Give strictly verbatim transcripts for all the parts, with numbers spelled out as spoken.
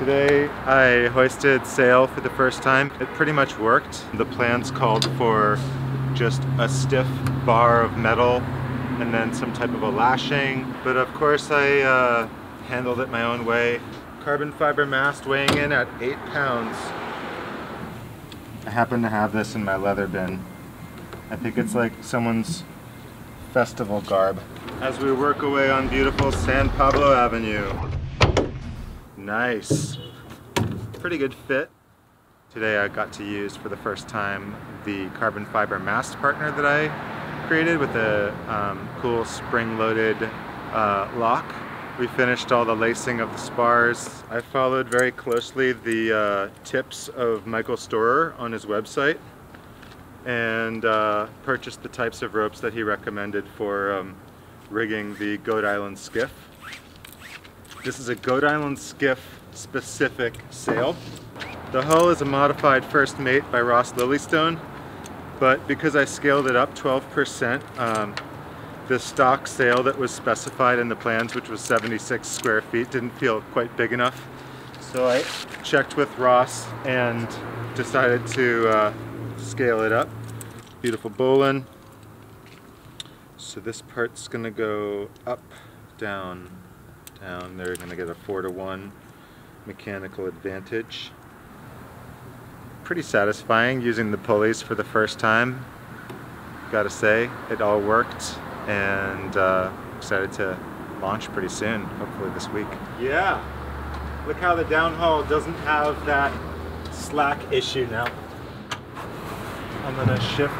Today I hoisted sail for the first time. It pretty much worked. The plans called for just a stiff bar of metal and then some type of a lashing, but of course I uh, handled it my own way. Carbon fiber mast weighing in at eight pounds. I happen to have this in my leather bin. I think it's like someone's festival garb. As we work away on beautiful San Pablo Avenue. Nice. Pretty good fit. Today I got to use for the first time the carbon fiber mast partner that I created with a um, cool spring-loaded uh, lock. We finished all the lacing of the spars. I followed very closely the uh, tips of Michael Storer on his website and uh, purchased the types of ropes that he recommended for um, rigging the Goat Island Skiff. This is a Goat Island Skiff specific sail. The hull is a modified First Mate by Ross Lillistone, but because I scaled it up twelve percent, um, the stock sail that was specified in the plans, which was seventy-six square feet, didn't feel quite big enough. So I checked with Ross and decided to uh, scale it up. Beautiful bowline. So this part's gonna go up, down, down. They're gonna get a four to one mechanical advantage. Pretty satisfying using the pulleys for the first time. Gotta say, it all worked, and uh, excited to launch pretty soon, hopefully this week. Yeah, look how the downhaul doesn't have that slack issue now. I'm gonna shift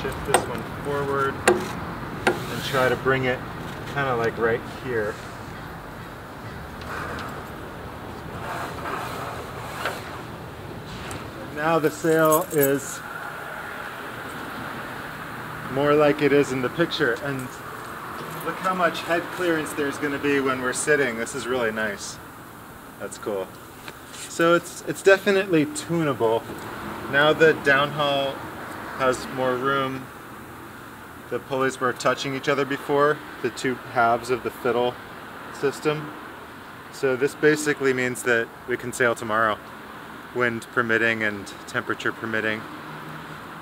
shift this one forward and try to bring it kind of like right here. Now the sail is more like it is in the picture, and look how much head clearance there's going to be when we're sitting. This is really nice. That's cool. So it's it's definitely tunable. Now the downhaul has more room. The pulleys were touching each other before, the two halves of the fiddle system. So this basically means that we can sail tomorrow, wind permitting and temperature permitting.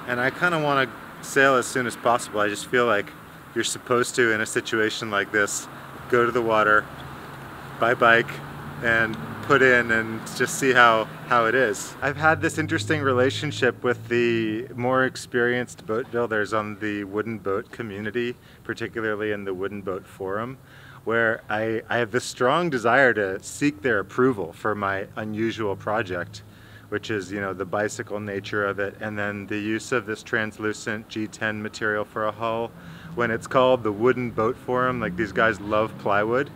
And I kind of want to sail as soon as possible. I just feel like you're supposed to, in a situation like this, go to the water, buy bike, and put in and just see how, how it is. I've had this interesting relationship with the more experienced boat builders on the wooden boat community, particularly in the Wooden Boat Forum, where I, I have this strong desire to seek their approval for my unusual project, which is, you know, the bicycle nature of it, and then the use of this translucent G ten material for a hull. When it's called the Wooden Boat Forum, like, these guys love plywood.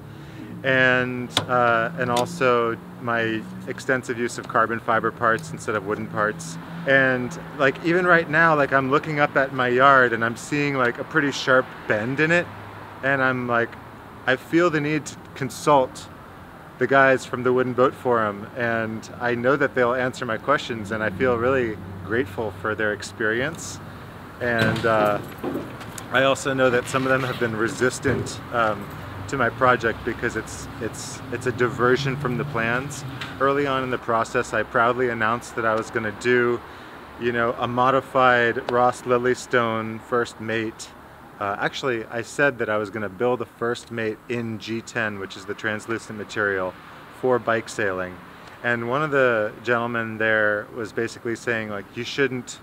And uh, and also my extensive use of carbon fiber parts instead of wooden parts. And like, even right now, like, I'm looking up at my yard and I'm seeing like a pretty sharp bend in it, and I'm like, I feel the need to consult the guys from the Wooden Boat Forum, and I know that they'll answer my questions, and I feel really grateful for their experience. And uh, I also know that some of them have been resistant um, to my project because it's it's it's a diversion from the plans. Early on in the process, I proudly announced that I was going to do, you know, a modified Ross Lillistone First Mate. Uh, actually, I said that I was going to build a First Mate in G ten, which is the translucent material for bike sailing. And one of the gentlemen there was basically saying, like, you shouldn't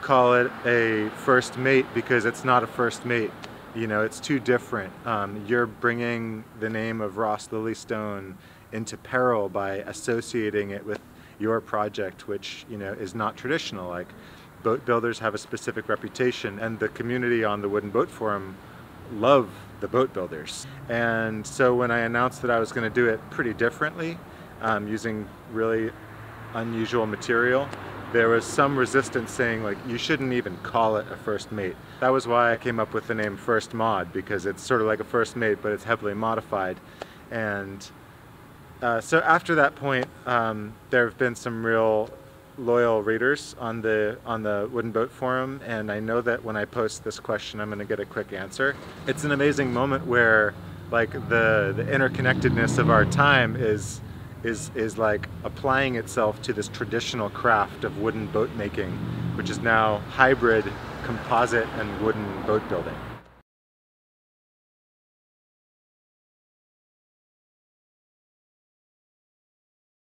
call it a First Mate because it's not a First Mate. You know, it's too different. Um, you're bringing the name of Ross Lillistone into peril by associating it with your project, which, you know, is not traditional. Like, boat builders have a specific reputation, and the community on the Wooden Boat Forum love the boat builders. And so when I announced that I was going to do it pretty differently, um, using really unusual material, there was some resistance saying, like, you shouldn't even call it a First Mate. That was why I came up with the name First Mod, because it's sort of like a First Mate, but it's heavily modified. And uh, so after that point, um, there have been some real loyal readers on the on the Wooden Boat Forum, and I know that when I post this question, I'm going to get a quick answer. It's an amazing moment where, like, the the interconnectedness of our time is is, is like applying itself to this traditional craft of wooden boat making, which is now hybrid composite and wooden boat building.